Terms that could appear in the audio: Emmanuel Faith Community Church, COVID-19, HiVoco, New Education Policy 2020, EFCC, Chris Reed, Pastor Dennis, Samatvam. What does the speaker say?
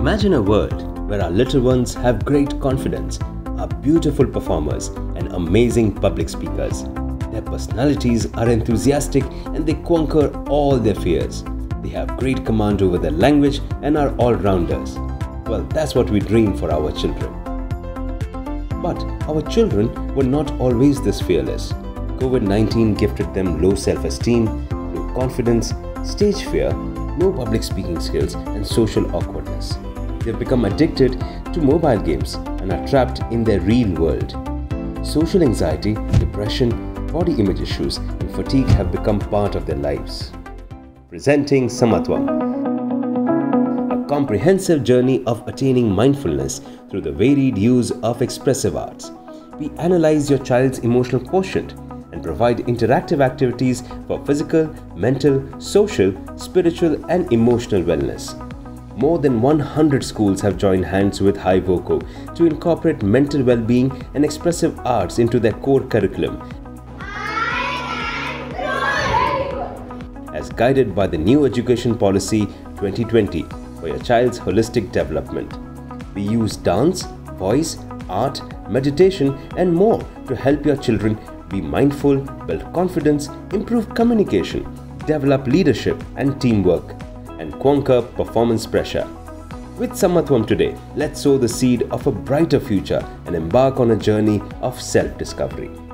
Imagine a world where our little ones have great confidence, are beautiful performers and amazing public speakers. Their personalities are enthusiastic and they conquer all their fears. They have great command over their language and are all-rounders. Well, that's what we dream for our children. But our children were not always this fearless. COVID-19 gifted them low self-esteem, low confidence, stage fear, no public speaking skills and social awkwardness. They've become addicted to mobile games and are trapped in their real world. Social anxiety, depression, body image issues and fatigue have become part of their lives. Presenting Samatvam, a comprehensive journey of attaining mindfulness through the varied use of expressive arts. We analyze your child's emotional quotient and provide interactive activities for physical, mental, social, spiritual and emotional wellness. More than 100 schools have joined hands with HiVoco to incorporate mental well-being and expressive arts into their core curriculum as guided by the New Education Policy 2020 for your child's holistic development. We use dance, voice, art, meditation and more to help your children be mindful, build confidence, improve communication, develop leadership and teamwork, and conquer performance pressure. With Samatvam today, let's sow the seed of a brighter future and embark on a journey of self-discovery.